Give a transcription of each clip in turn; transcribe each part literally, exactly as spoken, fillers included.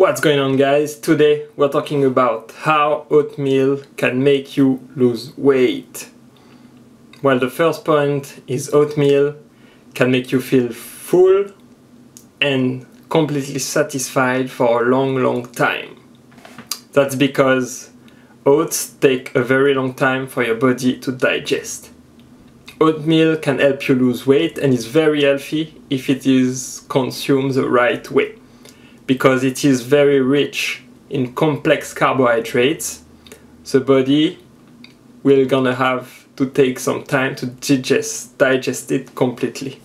What's going on, guys? Today we're talking about how oatmeal can make you lose weight. Well, the first point is oatmeal can make you feel full and completely satisfied for a long long time. That's because oats take a very long time for your body to digest. Oatmeal can help you lose weight and is very healthy if it is consumed the right way, because it is very rich in complex carbohydrates. The body will gonna have to take some time to digest, digest it completely.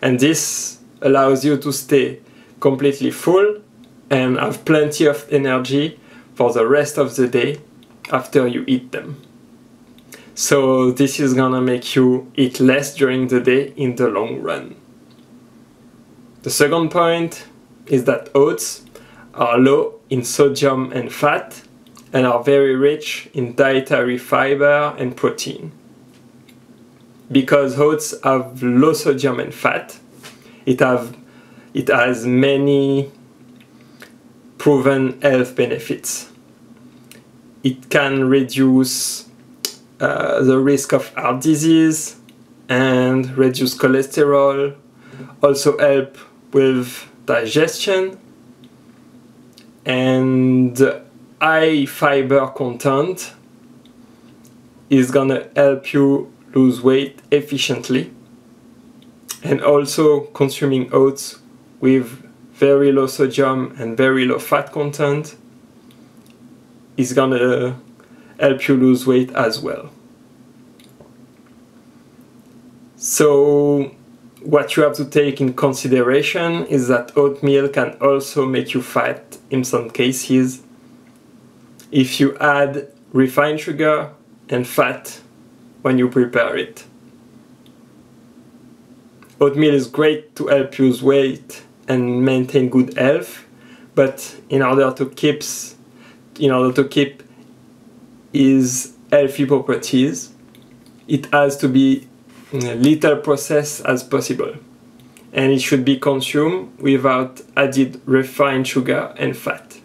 And this allows you to stay completely full and have plenty of energy for the rest of the day after you eat them. So this is gonna make you eat less during the day in the long run. The second point is that oats are low in sodium and fat and are very rich in dietary fiber and protein. Because oats have low sodium and fat, it, have, it has many proven health benefits. It can reduce uh, the risk of heart disease and reduce cholesterol, also help with digestion, and high fiber content is gonna help you lose weight efficiently. And also, consuming oats with very low sodium and very low fat content is gonna help you lose weight as well. So what you have to take in consideration is that oatmeal can also make you fat in some cases if you add refined sugar and fat when you prepare it. Oatmeal is great to help you lose weight and maintain good health, but in order to keep in order to keep its healthy properties, it has to be little process as possible, and it should be consumed without added refined sugar and fat.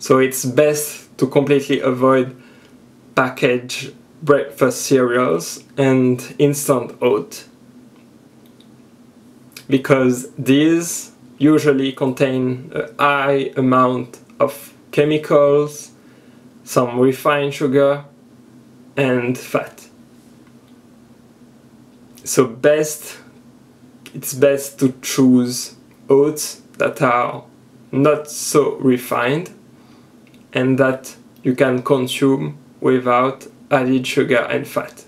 So it's best to completely avoid packaged breakfast cereals and instant oat, because these usually contain a high amount of chemicals, some refined sugar and fat. So best, it's best to choose oats that are not so refined and that you can consume without added sugar and fat.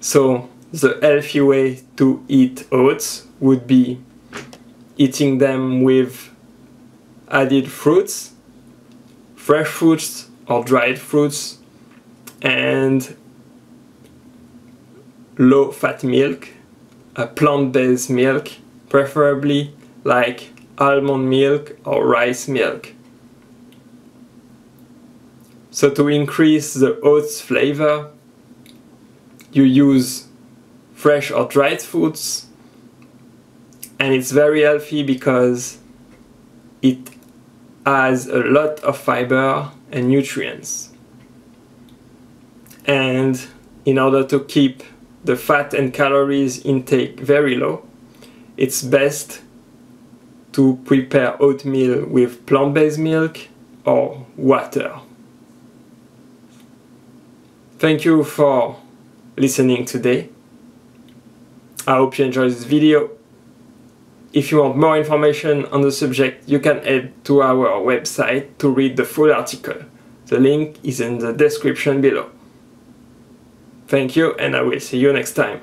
So the healthy way to eat oats would be eating them with added fruits, fresh fruits or dried fruits, and low-fat milk, a plant-based milk, preferably like almond milk or rice milk. So to increase the oats flavor, you use fresh or dried fruits, and it's very healthy because it has a lot of fiber and nutrients. And in order to keep the fat and calories intake very low, it's best to prepare oatmeal with plant-based milk or water. Thank you for listening today. I hope you enjoyed this video. If you want more information on the subject, you can head to our website to read the full article. The link is in the description below. Thank you, and I will see you next time.